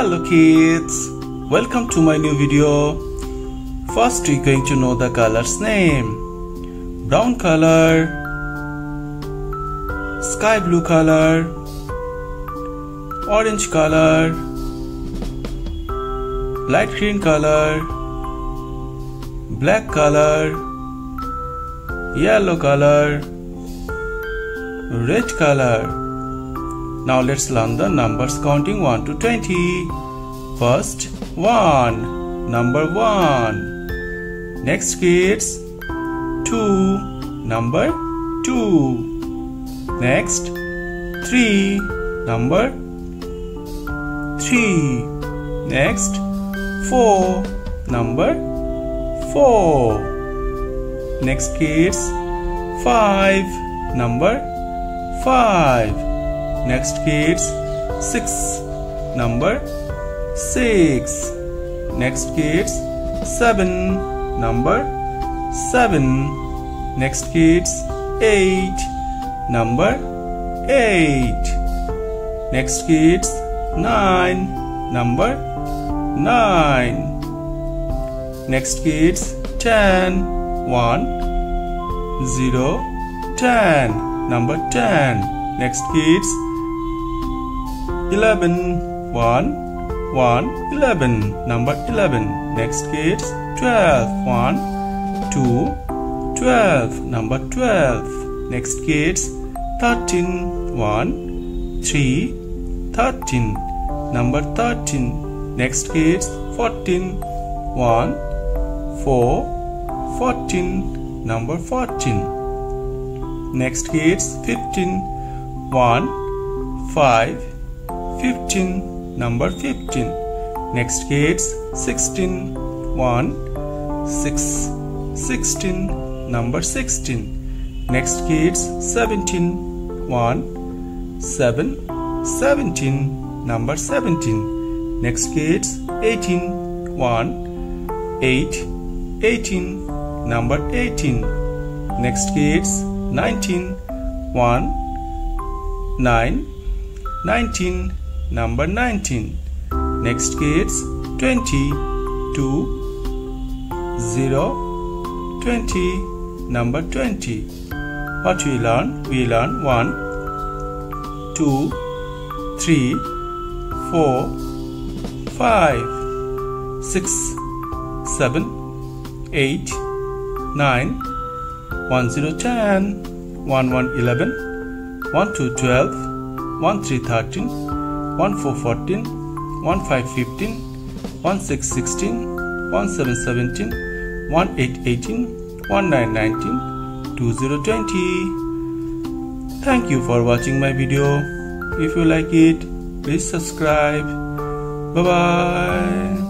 Hello kids, welcome to my new video. First we're going to know the color's name. Brown color, sky blue color, orange color, light green color, black color, yellow color, red color. Now let's learn the numbers counting 1 to 20. First, 1. Number 1. Next kids, 2. Number 2. Next, 3. Number 3. Next, 4. Number 4. Next kids, 5. Number 5. Next kids, 6. Number 6. Next kids, 7. Number 7. Next kids, 8. Number 8. Next kids, 9. Number 9. Next kids, 10. 1, 0, 10. Number 10. Next kids, 11, 1, 1, 11, number 11. Next kids, 12, 1, 2, 12, number 12. Next kids, 13, 1, 3, 13, number 13. Next kids, 14, 1, 4, 14, number 14. Next kids, 15, 1, 5, 15, number 15. Next kids, 16, 1, 6, 16, number 16. Next kids, 17, 1, 7, 17, number 17. Next kids, 18, 1, 8, 18, number 18. Next kids, 19, 1, 9, 19, number 19. Next kids, 20, 2, 0, 20, number 20. What we learn? We learn 1, 2, 3, 4, 5, 6, 7, 8, 9, 1, 0, 10, 1, 1, 11, 1, 2, 12, 1, 3, 13, 1, 4, 14, 1, 5, 15, 1, 6, 16, 1, 7, 17, 1, 8, 18, 1, 9, 19, 2, 0, 20. Thank you for watching my video. If you like it, please subscribe. Bye-bye.